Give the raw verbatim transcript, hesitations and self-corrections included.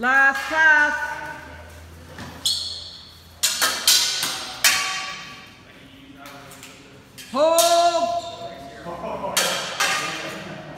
Last pass. Hold.